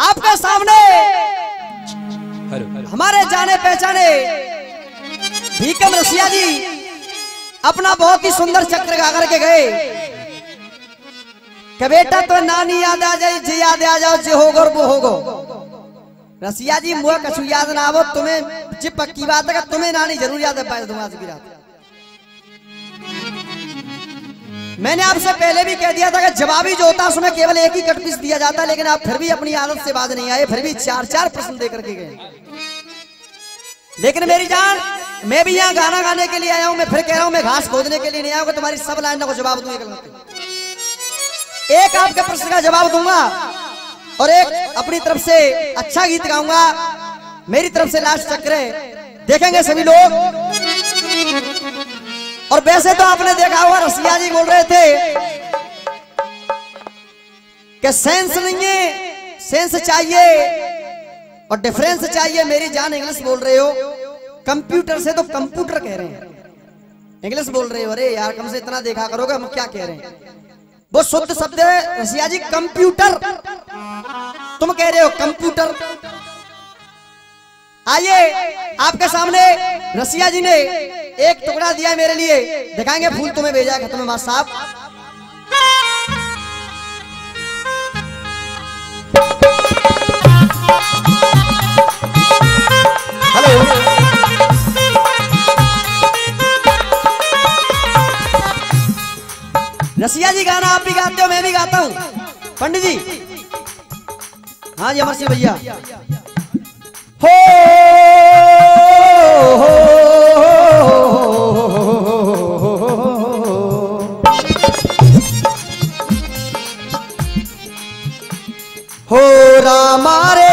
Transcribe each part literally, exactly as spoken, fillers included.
आपके सामने हमारे जाने पहचाने भीकम रसिया जी अपना बहुत ही सुंदर चक्र गा करके गए कि बेटा तो नानी याद आ जाए जी याद आ जाओ जे होगो वो होगो। रसिया जी मुआ कछु याद ना आवो तुम्हें जी पक्की बात है तुम्हें नानी जरूर याद है पाए तुम्हारी भी रात। मैंने आपसे पहले भी कह दिया था कि जवाबी जो होता है उसमें केवल एक ही कटपीस दिया जाता है, लेकिन आप फिर भी अपनी आदत से बाज नहीं आए, फिर भी चार चार प्रश्न दे करके गए। लेकिन मेरी जान मैं भी यहाँ गाना गाने के लिए आया हूँ, मैं फिर कह रहा हूँ मैं घास खोदने के लिए नहीं आया हूँ तुम्हारी सब लाइनों को जवाब दूंगा। एक आपके प्रश्न का जवाब दूंगा और एक अपनी तरफ से अच्छा गीत गाऊंगा, मेरी तरफ से लास्ट चक्र है देखेंगे सभी लोग। और वैसे तो आपने देखा होगा रसिया जी बोल रहे थे कि सेंस नहीं है, सेंस चाहिए और डिफरेंस चाहिए। मेरी जान इंग्लिश बोल रहे हो कंप्यूटर से तो कंप्यूटर कह रहे हैं, इंग्लिश बोल रहे हो अरे यार कम से इतना देखा करोगे हम क्या कह रहे हैं। वो शुद्ध शब्द है रसिया जी कंप्यूटर, तुम कह रहे हो कंप्यूटर। आइए आपके सामने रसिया जी ने एक टुकड़ा दिया मेरे लिए, दिखाएंगे फूल तुम्हें भेजा है तुम्हें मास्टर साहब। रसिया जी गाना आप भी गाते हो मैं भी गाता हूँ पंडित जी। हाँ जी अमर सिंह भैया हो हो राम रे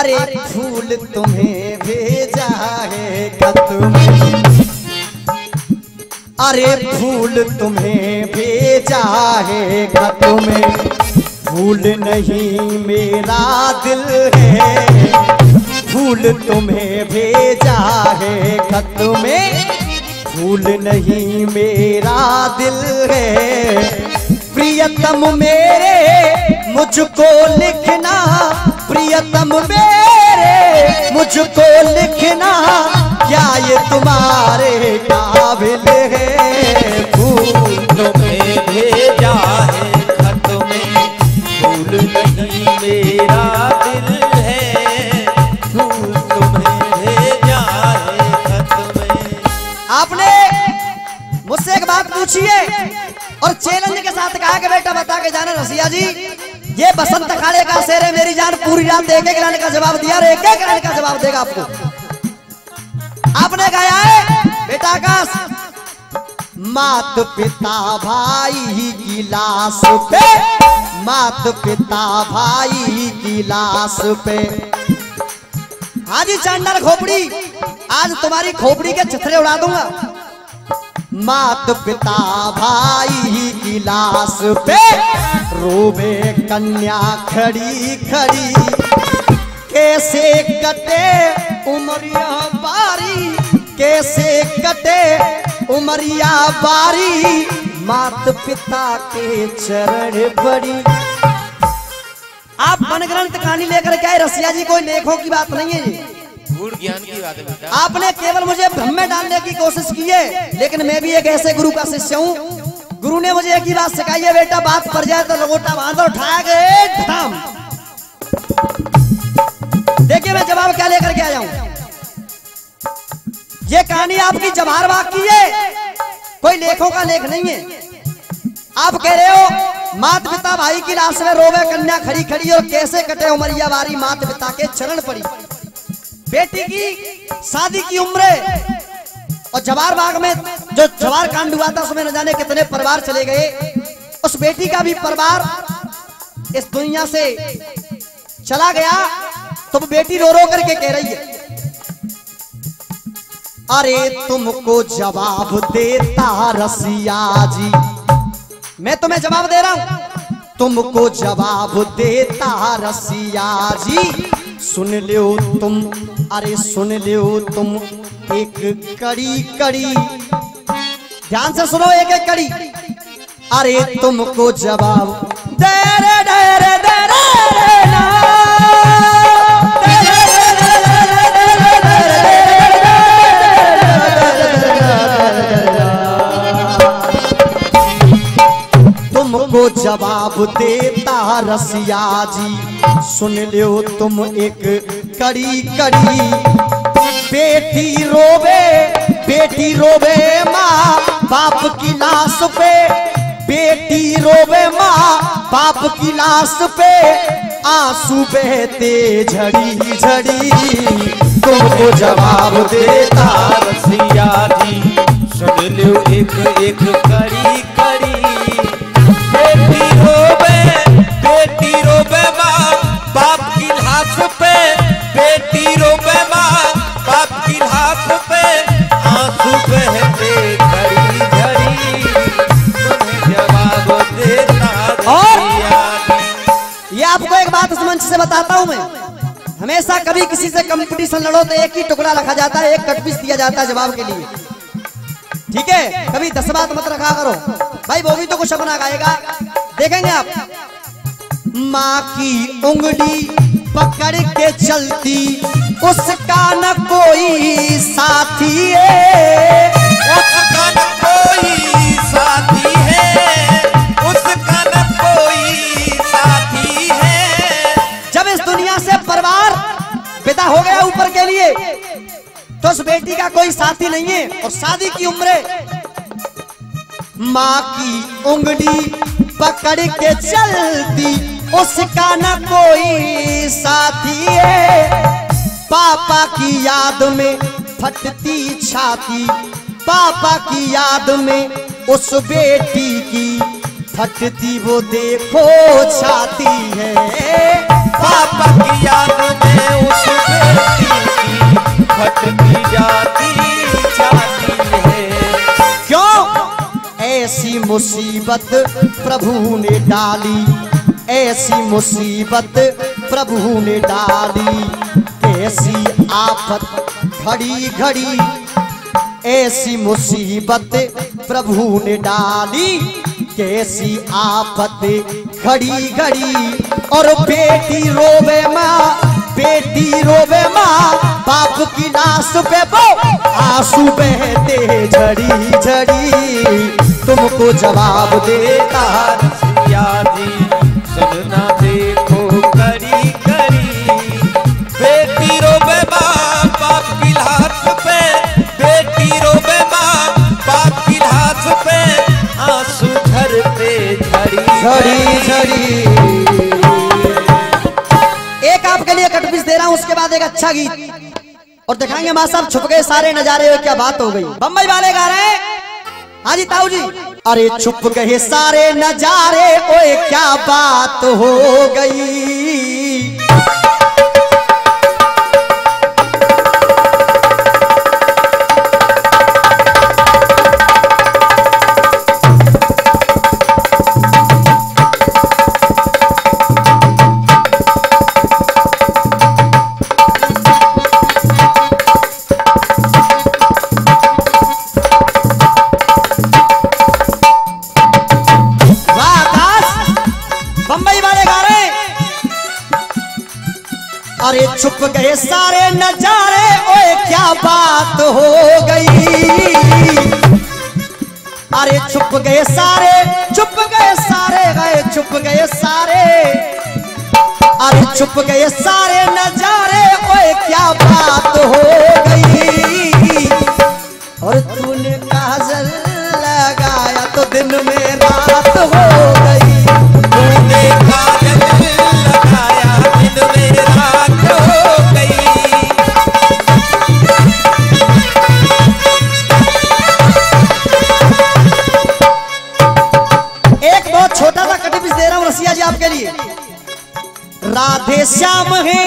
अरे फूल तुम्हें भेजा है क्या तुम्हें, अरे फूल तुम्हें भेजा है क्या तुम्हें, फूल नहीं मेरा दिल है, फूल तुम्हें भेजा है क्या तुम्हें, फूल नहीं मेरा दिल है। प्रियतम मेरे मुझको लिखना, प्रियतम मेरे मुझको लिखना, क्या ये तुम्हारे काबिल है। फूल तुम्हें भेजा है खत में, फूल नहीं मेरा दिल है, फूल तुम्हें भेजा है खत में। आपने मुझसे एक बात पूछी है और चैलेंज के साथ कहा कि बेटा बता के जाना रसिया जी ये बसंत अखाड़े का शेर है। मेरी जान पूरी रात एक एक लाइन का जवाब दिया और एक एक लाइन का जवाब देगा आपको। आपने गाया है बेटा आकाश मात पिता भाई की लाश पे, मात पिता भाई की लाश पे। हाँ जी चांडाल खोपड़ी आज तुम्हारी खोपड़ी के छतरे उड़ा दूंगा। मात पिता भाई की लाश पे रोबे कन्या खड़ी खड़ी, कैसे कटे उमरिया बारी, कैसे कटे उमरिया बारी, मात पिता के चरण पड़ी। आप मनग्रंथ कहानी लेकर के आए रसिया जी, कोई लेखों की बात नहीं है जी, गुण ज्ञान की बात है। आपने केवल मुझे भ्रम में डालने की कोशिश की है, लेकिन मैं भी एक ऐसे गुरु का शिष्य हूँ। गुरु ने मुझे एक ही बात सिखाई है बेटा बात पड़ जाए तो लंगोटा बांधो उठाया गए धाम। देखिए मैं जवाब क्या लेकर के आया हूं। ये कहानी आपकी जवाहर बाग की है, कोई लेखों का लेख नहीं है। आप कह रहे हो मात पिता भाई की लाश में रोवे कन्या खड़ी खड़ी और कैसे कटे उमरिया बारी, मात पिता के चरण पड़ी। बेटी की शादी की उम्र है और जवाहर बाग में जो जवाहर कांड हुआ था उसमें न जाने कितने परिवार चले गए। उस बेटी का भी परिवार इस दुनिया से चला गया तो बेटी रो रो करके कह रही है अरे तुमको जवाब देता रसिया जी, मैं तुम्हें जवाब दे रहा हूं। तुमको जवाब देता रसिया जी, सुन लो तुम, अरे सुन लो तुम एक कड़ी कड़ी, ध्यान से सुनो एक एक कड़ी। अरे तुमको जवाब दे रे दे रे दे रे रे ना तुमको जवाब देता रसिया जी, सुन लो तुम एक कड़ी कड़ी। बेटी रोवे बेटी रोवे माँ बाप की लाश पे, बेटी रोवे माँ बाप की लाश पे, आंसू बहते झड़ी झड़ी। तुमको जवाब देता रसिया जी, सुन लो एक एक कड़ी कड़ी। बेटी रोवे बेटी रोवे माँ बाप की लाश पे, बेटी रोवे माँ बाप की लाश पे, आंसू बहते झड़ी झड़ी। तुम्हें जवाब देता रसिया जी। ये आपको एक बात इस मंच से बताता हूँ मैं, हमेशा कभी किसी से कंपटीशन लड़ो तो एक ही टुकड़ा रखा जाता है, एक कटपीस दिया जाता है जवाब के लिए, ठीक है। कभी दस बात मत रखा करो भाई, वो भी तो कुछ अपना गाएगा, देखेंगे आप। माँ की उंगली पकड़ के चलती उसका न कोई साथी है, उसका न कोई साथी है, उसका न कोई साथी है। जब इस दुनिया से परिवार विदा हो गया ऊपर के लिए, तो उस बेटी का कोई साथी नहीं है और शादी की उम्र है। माँ की उंगली पकड़ के चलती उसका न कोई साथी है, पापा की याद में फटती छाती, पापा की याद में उस बेटी की फटती वो देखो छाती है। पापा की याद में उस बेटी की फटती जाती छाती है। क्यों ऐसी मुसीबत प्रभु ने डाली, ऐसी मुसीबत प्रभु ने डाली, ऐसी आफत घड़ी घड़ी, ऐसी मुसीबत प्रभु ने डाली, कैसी आफत घड़ी घड़ी। और बेटी रोवे माँ बेटी रोवे माँ बाप की लाश पे, वो आंसू बहते झड़ी झड़ी। तुमको जवाब देता रसिया जी, सुनना देखो करी करी। बेटी रोवे माँ बाप की लाश पे, बेटी रोवे माँ बाप की लाश पे, आंसू झरते झड़ी झड़ी झड़ी। एक आपके लिए कटपीस दे रहा हूँ, उसके बाद एक अच्छा गीत और दिखाएंगे माँ साहब, छुप गए सारे नजारे, क्या बात हो गई। बम्बई वाले गा रहे हैं, हाँ जी ताऊ जी। अरे छुप गए सारे नजारे, ओए क्या बात हो गई। अरे छुप गए सारे नजारे, ओए क्या बात हो गई। अरे छुप गए सारे छुप गए सारे गए छुप गए सारे, अरे छुप गए सारे नजारे, ओए क्या बात हो गई। और तूने काजल लगाया तो दिन में रात हो गई, तूने काजल लगाया दिन में रात आपके लिए। राधे श्याम है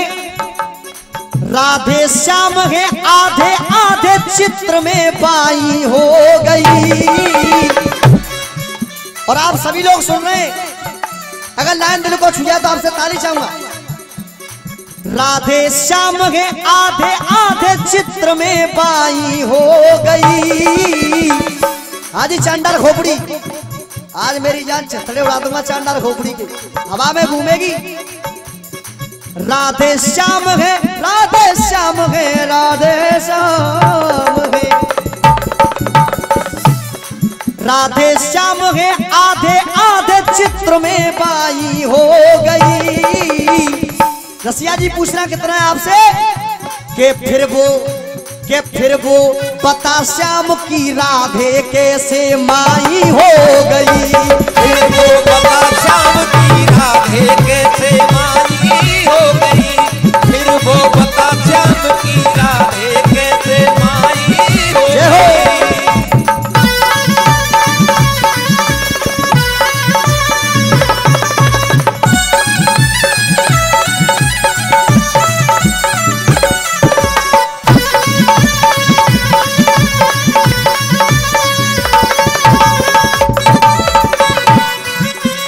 राधे श्याम है आधे आधे चित्र में बाई हो गई। और आप सभी लोग सुन रहे हैं, अगर लाइन दिल को छू जाए तो आपसे ताली चाहूंगा। राधे श्याम है आधे आधे चित्र में बाई हो गई। आज चांडाल खोपड़ी, आज मेरी जान छतरे उड़ा दूंगा चांडाल खोपड़ी के, हवा में घूमेगी। राधे श्याम है राधे श्याम है राधे श्याम है राधे श्याम है आधे आधे चित्र में बाई हो गई। रसिया जी पूछना कितना है आपसे के फिर वो के फिर वो पता श्याम की राधे कैसे माई हो गई। फिर वो पता श्याम की राधे कैसे माई हो गई। फिर वो पता श्याम की राधे कैसे माई हो गई।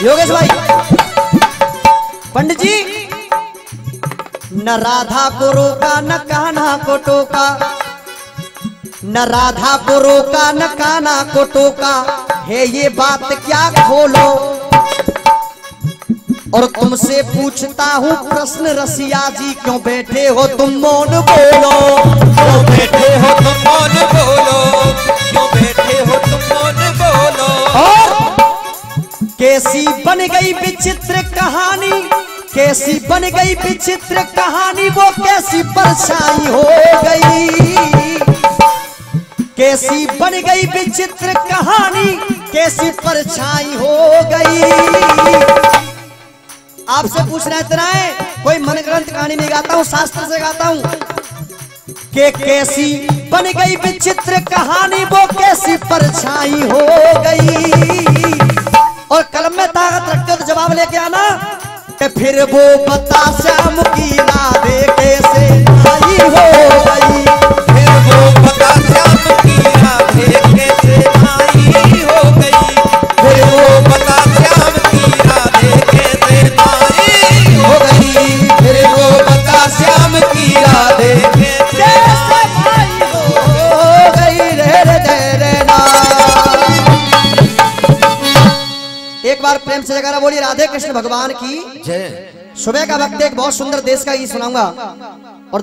योगेश भाई पंडित जी, न राधा को रोका न कान्हा को टोका, न राधा को रोका न कान्हा को टोका, है ये बात क्या खोलो। और तुमसे पूछता हूँ प्रश्न रसिया जी, क्यों बैठे हो तुम मौन बोलो। क्यों बैठे हो तुम मौन बोलो। क्यों बैठे हो तुम मौन बोलो। और कैसी बन गई विचित्र कहानी, कैसी बन गई विचित्र कहानी, वो कैसी परछाई हो गई। कैसी बन गई विचित्र कहानी, कैसी परछाई हो गई। आपसे पूछना इतना है, कोई मनगढ़ंत कहानी नहीं गाता हूँ, शास्त्र से गाता हूँ। के कैसी बन गई विचित्र कहानी, वो कैसी परछाई हो गई। और कलम में ताकत रखते तो जवाब लेके आना। फिर वो पता श्याम की राधे कैसे माई हो गई। फिर वो पता श्याम की राधे कैसे माई हो गई। फिर वो पता श्याम की राधे कैसे माई हो गई। फिर वो पता श्याम की राधे कैसे माई हो गई। रे रे रे ना एक बार प्रेम से जयकारा बोलिए, राधे कृष्ण भगवान की जय। सुबह का वक्त, एक बहुत सुंदर देश का गीत सुनाऊंगा।